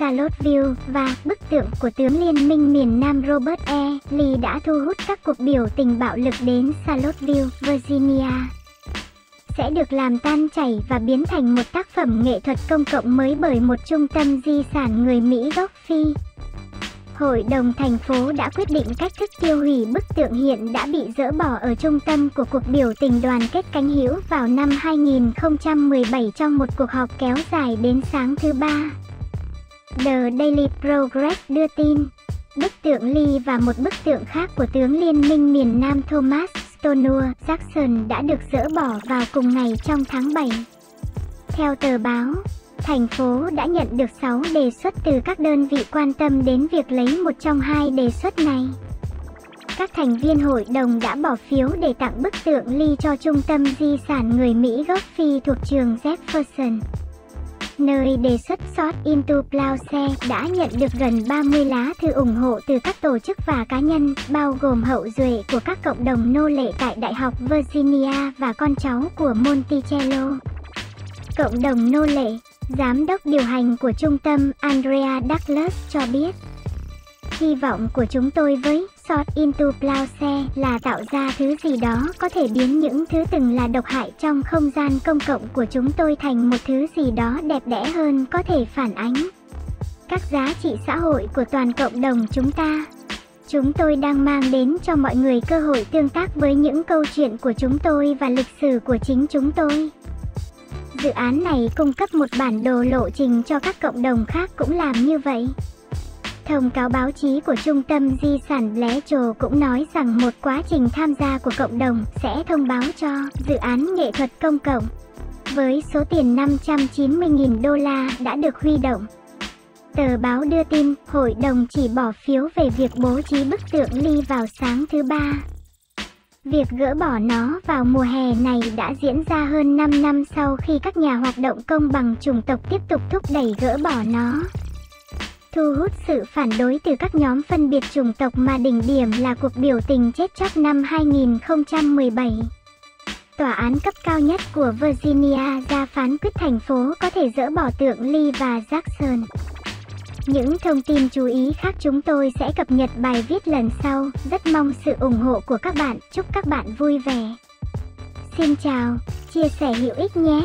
Charlottesville và bức tượng của tướng Liên minh miền Nam Robert E. Lee đã thu hút các cuộc biểu tình bạo lực đến Charlottesville, Virginia. Sẽ được làm tan chảy và biến thành một tác phẩm nghệ thuật công cộng mới bởi một trung tâm di sản người Mỹ gốc Phi. Hội đồng thành phố đã quyết định cách thức tiêu hủy bức tượng hiện đã bị dỡ bỏ ở trung tâm của cuộc biểu tình đoàn kết cánh hữu vào năm 2017 trong một cuộc họp kéo dài đến sáng thứ Ba. The Daily Progress đưa tin, bức tượng Lee và một bức tượng khác của tướng Liên minh miền Nam Thomas Stonewall Jackson đã được dỡ bỏ vào cùng ngày trong tháng 7. Theo tờ báo, thành phố đã nhận được 6 đề xuất từ các đơn vị quan tâm đến việc lấy một trong hai đề xuất này. Các thành viên hội đồng đã bỏ phiếu để tặng bức tượng Lee cho Trung tâm Di sản người Mỹ gốc Phi thuộc trường Jefferson, nơi đề xuất Swords Into Plowshares đã nhận được gần 30 lá thư ủng hộ từ các tổ chức và cá nhân, bao gồm hậu duệ của các cộng đồng nô lệ tại Đại học Virginia và con cháu của Monticello. Cộng đồng nô lệ, giám đốc điều hành của trung tâm Andrea Douglas cho biết, hy vọng của chúng tôi với Swords Into Plowshares là tạo ra thứ gì đó có thể biến những thứ từng là độc hại trong không gian công cộng của chúng tôi thành một thứ gì đó đẹp đẽ hơn, có thể phản ánh các giá trị xã hội của toàn cộng đồng chúng ta. Chúng tôi đang mang đến cho mọi người cơ hội tương tác với những câu chuyện của chúng tôi và lịch sử của chính chúng tôi. Dự án này cung cấp một bản đồ lộ trình cho các cộng đồng khác cũng làm như vậy. Thông cáo báo chí của Trung tâm Di sản Bletchell cũng nói rằng một quá trình tham gia của cộng đồng sẽ thông báo cho dự án nghệ thuật công cộng, với số tiền 590.000 đô la đã được huy động. Tờ báo đưa tin, hội đồng chỉ bỏ phiếu về việc bố trí bức tượng Lee vào sáng thứ Ba. Việc gỡ bỏ nó vào mùa hè này đã diễn ra hơn 5 năm sau khi các nhà hoạt động công bằng chủng tộc tiếp tục thúc đẩy gỡ bỏ nó, thu hút sự phản đối từ các nhóm phân biệt chủng tộc mà đỉnh điểm là cuộc biểu tình chết chóc năm 2017. Tòa án cấp cao nhất của Virginia ra phán quyết thành phố có thể dỡ bỏ tượng Lee và Jackson. Những thông tin chú ý khác chúng tôi sẽ cập nhật bài viết lần sau. Rất mong sự ủng hộ của các bạn. Chúc các bạn vui vẻ. Xin chào, chia sẻ hữu ích nhé.